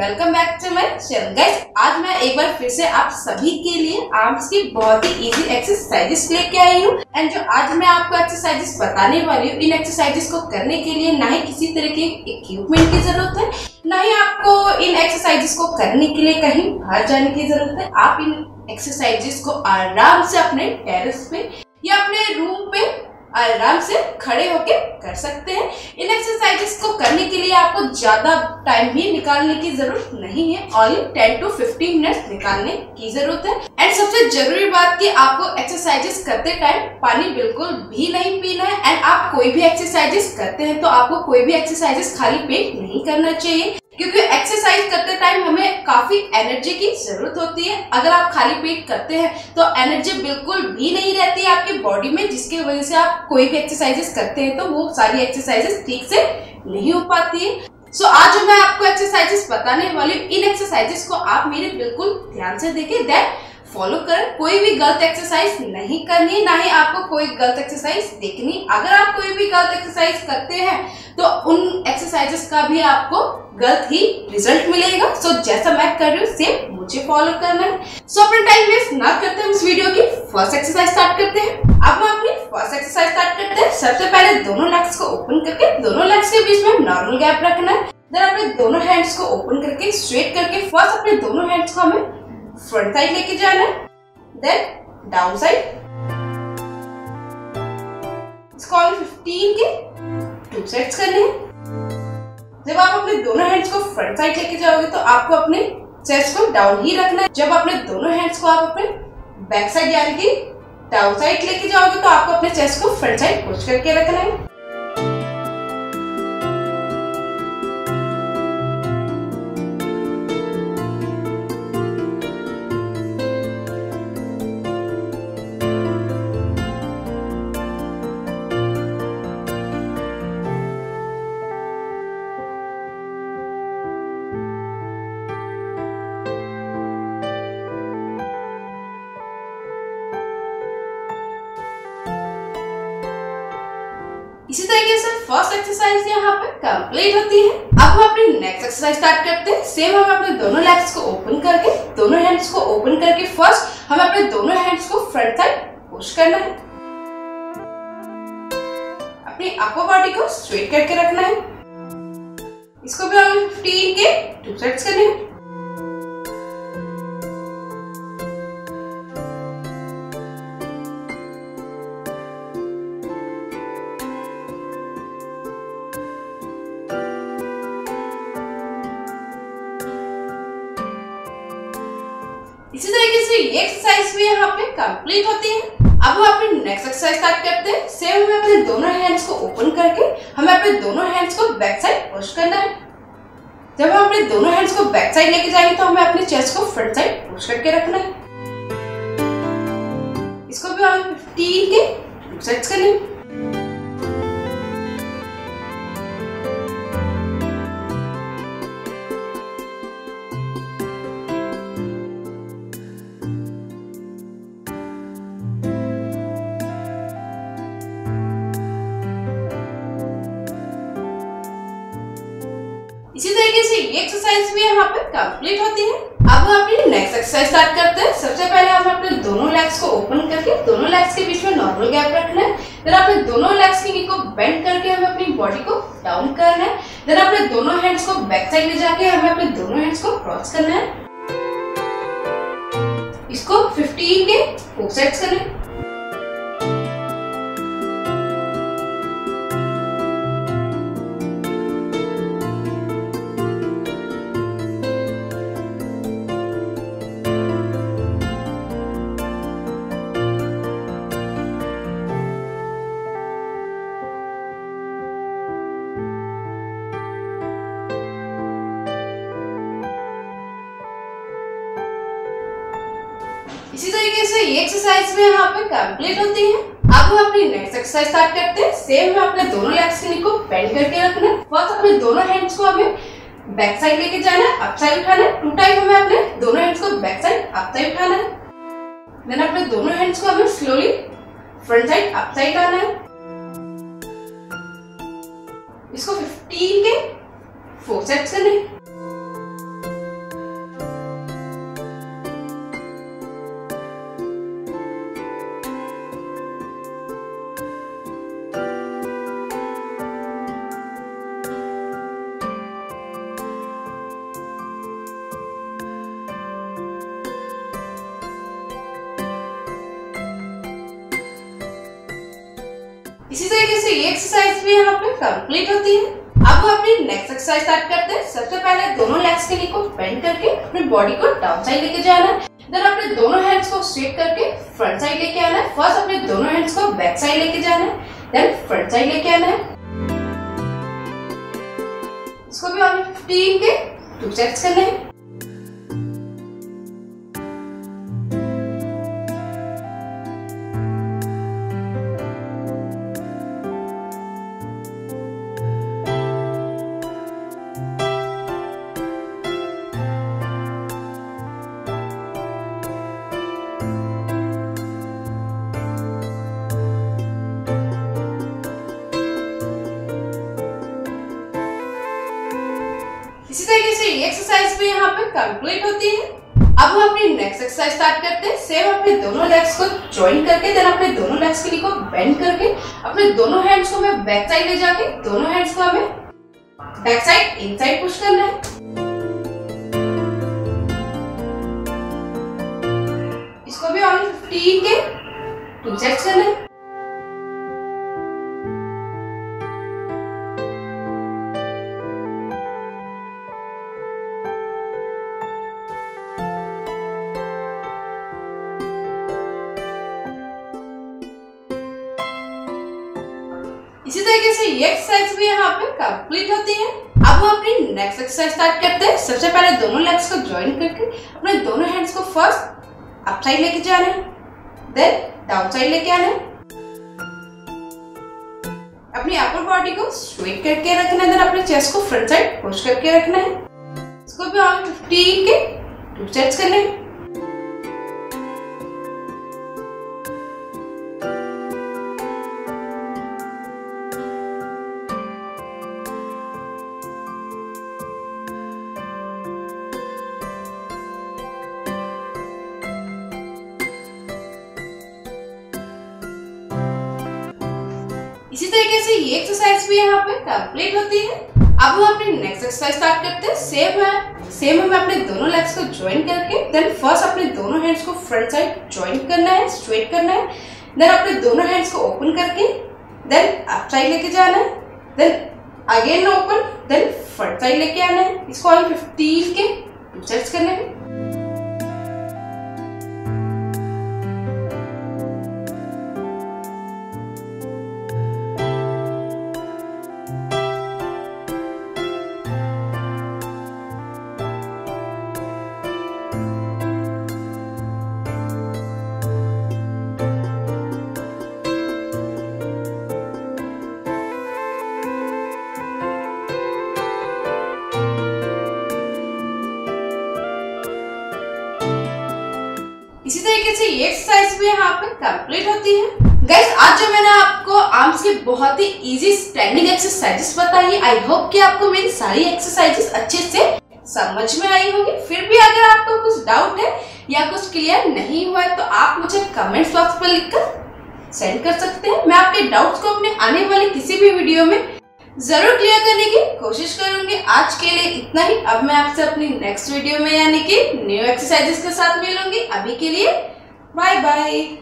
Welcome back to my channel guys. आज मैं एक बार फिर से आप सभी के लिए आर्म्स की बहुत ही इजी एक्सरसाइजेस लेके आई हूँ। एंड जो आज मैं आपको एक्सरसाइजेस बताने वाली हूँ, इन एक्सरसाइजेस को करने के लिए ना ही किसी तरह के इक्विपमेंट की जरूरत है, ना ही आपको इन एक्सरसाइजेस को करने के लिए कहीं बाहर जाने की जरूरत है। आप इन एक्सरसाइजेस को आराम से अपने टेरेस पे या अपने रूम पे आराम से खड़े होके कर सकते हैं। इन एक्सरसाइजेस को करने के लिए आपको ज़्यादा टाइम भी निकालने की जरूरत नहीं है, ओनली 10 to 15 मिनट्स निकालने की जरूरत है। एंड सबसे जरूरी बात कि आपको एक्सरसाइजेस करते टाइम पानी बिल्कुल भी नहीं पीना है। एंड आप कोई भी एक्सरसाइजेस करते हैं तो आपको कोई भी एक्सरसाइजेस खाली पेट नहीं करना चाहिए, क्योंकि एक्सरसाइज करते टाइम हमें काफी एनर्जी की जरूरत होती है। अगर आप खाली पेट करते हैं तो एनर्जी बिल्कुल भी नहीं रहती है आपकी बॉडी में, जिसके वजह से आप कोई भी एक्सरसाइजेस करते हैं तो वो सारी एक्सरसाइजेस ठीक से नहीं हो पाती है। सो आज मैं आपको एक्सरसाइजेस बताने वाली हूँ। इन एक्सरसाइजेस को आप मेरे बिल्कुल ध्यान से देखें, देन फॉलो करें। कोई भी गलत एक्सरसाइज नहीं करनी है, ना ही आपको कोई गलत एक्सरसाइज देखनी। अगर आप कोई भी गलत एक्सरसाइज करते हैं तो उन एक्सरसाइजेस का भी आपको गलत ही रिजल्ट मिलेगा। सो जैसा मैं कर रही हूँ सेम मुझे फॉलो करना है। सो अपना टाइम वेस्ट ना करते हम इस वीडियो की फर्स्ट एक्सरसाइज स्टार्ट करते हैं। अब हम अपनी फर्स्ट एक्सरसाइज स्टार्ट करते हैं। सबसे पहले दोनों लेग्स को ओपन करके दोनों लेग्स के बीच में नॉर्मल गैप रखना है। देन अपने दोनों हैंड्स को ओपन करके स्ट्रेट करके फर्स्ट अपने दोनों हैंड्स को हमें फ्रंट साइड लेके जाना है, देन डाउन साइड। इसको 15 के 2 सेट्स करने हैं। जब आप अपने दोनों हैंड्स को फ्रंट साइड लेके जाओगे तो आपको अपने चेस्ट को डाउन ही रखना है। जब अपने दोनों हैंड्स को आप अपने बैक साइड यानी कि डाउन साइड लेके जाओगे तो आपको अपने चेस्ट को फ्रंट साइड पुश करके रखना है। इसी तरीके से फर्स्ट एक्सरसाइज यहाँ पे कंप्लीट होती है। अब हम अपनी नेक्स्ट एक्सरसाइज स्टार्ट करते हैं। सेम हम अपने दोनों लेग्स को ओपन करके दोनों हैंड्स को ओपन करके फर्स्ट हमें अपने दोनों हैंड्स को फ्रंट साइड पुश करना है। अपनी अपर बॉडी को स्ट्रेट करके रखना है। इसको भी हमें 15 के 2 सेट्स करने हैं। इसी तरीके से ये एक्सरसाइज भी यहाँ पे कंप्लीट होती है। अब हम अपनी नेक्स्ट एक्सरसाइज स्टार्ट करते हैं। सेम हमें अपने दोनों हैंड्स को ओपन करके हमें अपने दोनों हैंड्स को बैक साइड पुश करना है। जब हम अपने दोनों हैंड्स को बैक साइड लेके जाएंगे तो हमें अपने चेस्ट को फ्रंट साइड पुश करके रखना है। इसको भी हम 15 के 2 सेट्स कर लेंगे। इसी तरीके से ये एक्सरसाइज भी यहाँ पे कंप्लीट होती है। अब हम अपनी नेक्स्ट एक्सरसाइज स्टार्ट करते हैं। सबसे पहले हम अपने दोनों लेग्स को ओपन करके दोनों लेग्स के बीच में नॉर्मल गैप रखना है। देन अपने दोनों लेग्स की नी को बेंड करके हमें अपनी बॉडी को डाउन करना है। देन अपने दोनों हैंड्स को बैक साइड ले जाके हमें अपने दोनों हैंड्स को क्रॉस करना है। इसको 15 के 4 सेट्स करना। इसी तरीके से ये एक्सरसाइज भी यहाँ पे कंप्लीट होती है। अब हम अपनी नेक्स्ट एक्सरसाइज स्टार्ट करते हैं। सेम में अपने दोनों लेग्स को बेंड करके रखना है। फर्स्ट अपने दोनों हैंड्स को हमें बैक साइड लेके जाना है, अप साइड उठाना है। 2 टाइम हमें अपने दोनों हैंड्स को बैक साइड अप साइड उठाना है। देन अपने दोनों हैंड्स को हमें slowly front side up side लाना है। इसको 15 के 4 सेट्स करने। इसी तरीके से ये एक्सरसाइज भी यहाँ पे कंप्लीट होती है। अब हम अपनी नेक्स्ट एक्सरसाइज स्टार्ट करते हैं। सबसे पहले दोनों लेग्स के नीचे को बेंड करके अपने बॉडी को डाउन साइड लेके जाना है। देन अपने दोनों हैंड्स को स्ट्रेट करके फ्रंट साइड लेके आना है। फर्स्ट अपने दोनों हैंड्स को बैक साइड लेके जाना है, देन फ्रंट साइड लेके आना है। इसको भी हमें 15 के 2 सेट्स करने हैं। इसी तरीके से ये एक्सरसाइज भी यहाँ पे कंप्लीट होती है। अब हम अपनी नेक्स्ट एक्सरसाइज स्टार्ट करते हैं। सेम अपने दोनों लेग्स को जॉइन करके देन अपने दोनों लेग्स के नीचे को बेंड करके अपने दोनों हैंड्स को हमें बैक साइड ले जाके दोनों हैंड्स को हमें बैक साइड इन साइड पुश करना है। इसको भी ऑन 15 के 2 सेट्स करना है। इसी तरीके से ये एक्सरसाइज भी यहाँ पे कंप्लीट होती है। अब हम अपनी नेक्स्ट एक्सरसाइज स्टार्ट करते हैं। सबसे पहले दोनों लेग्स को जॉइन करके अपने दोनों हैंड्स को फर्स्ट अप साइड लेके जाना है, देन डाउन साइड लेके आना है। अपनी अपर बॉडी को स्ट्रेट करके रखना है, देन अपने चेस्ट को फ्रंट साइड पुश करके रखना है। इसको भी हम 15 के 2 सेट्स करने हैं। इसी तरीके से ये एक्सरसाइज भी यहाँ पे कंप्लीट होती है। अब हम अपनी नेक्स्ट एक्सरसाइज स्टार्ट करते हैं। सेम हमें अपने दोनों लेग्स को ज्वाइन करके देन फर्स्ट अपने दोनों हैंड्स को फ्रंट साइड ज्वाइन करना है, स्ट्रेट करना है। देन अपने दोनों हैंड्स को ओपन करके देन अप साइड लेके जाना है, then again open, then front side लेके आना है। इसको हमें 15 के 2 सेट्स करने हैं। इसी तरीके से ये एक्सरसाइज भी यहाँ पे कंप्लीट होती है। गाइस, आज जो मैंने आपको आर्म्स के बहुत ही इजी स्टैंडिंग एक्सरसाइजेस बताई, आई होप कि आपको मेरी सारी एक्सरसाइजेस अच्छे से समझ में आई होगी। फिर भी अगर आपको कुछ डाउट है या कुछ क्लियर नहीं हुआ है तो आप मुझे कमेंट बॉक्स पर लिखकर सेंड कर सकते हैं। मैं आपके डाउट्स को अपने आने वाले किसी भी वीडियो में जरूर क्लियर करने की कोशिश करूंगी। आज के लिए इतना ही। अब मैं आपसे अपनी नेक्स्ट वीडियो में यानी कि न्यू एक्सरसाइजेस के साथ मिलूंगी। अभी के लिए बाय बाय।